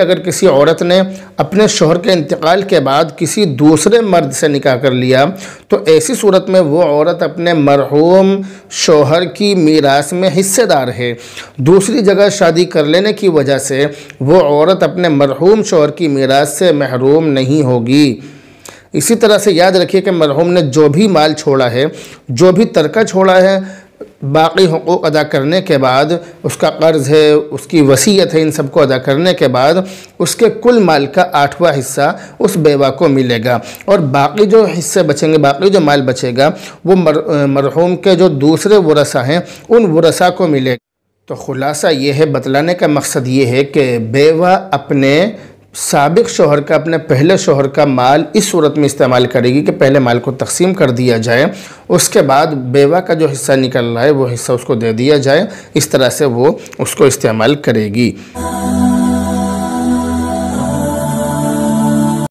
अगर किसी औरत ने अपने शौहर के इंतकाल के बाद किसी दूसरे मर्द से निकाह कर लिया तो ऐसी सूरत में वो औरत अपने मरहूम शौहर की मीरास में हिस्सेदार है। दूसरी जगह शादी कर लेने की वजह से वो औरत अपने मरहूम शौहर की मीरास से महरूम नहीं होगी। इसी तरह से याद रखिए कि मरहूम ने जो भी माल छोड़ा है, जो भी तरका छोड़ा है, बाकी हुकूक अदा करने के बाद, उसका कर्ज है, उसकी वसीयत है, इन सबको अदा करने के बाद उसके कुल माल का 8वां हिस्सा उस बेवा को मिलेगा। और बाकी जो हिस्से बचेंगे, बाकी जो माल बचेगा वो मरहूम के जो दूसरे वरसा हैं उन वरसा को मिलेगा। तो ख़ुलासा ये है, बतलाने का मकसद ये है कि बेवा अपने साबिक़ शोहर का, अपने पहले शोहर का माल इस सूरत में इस्तेमाल करेगी कि पहले माल को तकसीम कर दिया जाए, उसके बाद बेवा का जो हिस्सा निकल रहा है वो हिस्सा उसको दे दिया जाए। इस तरह से वो उसको इस्तेमाल करेगी।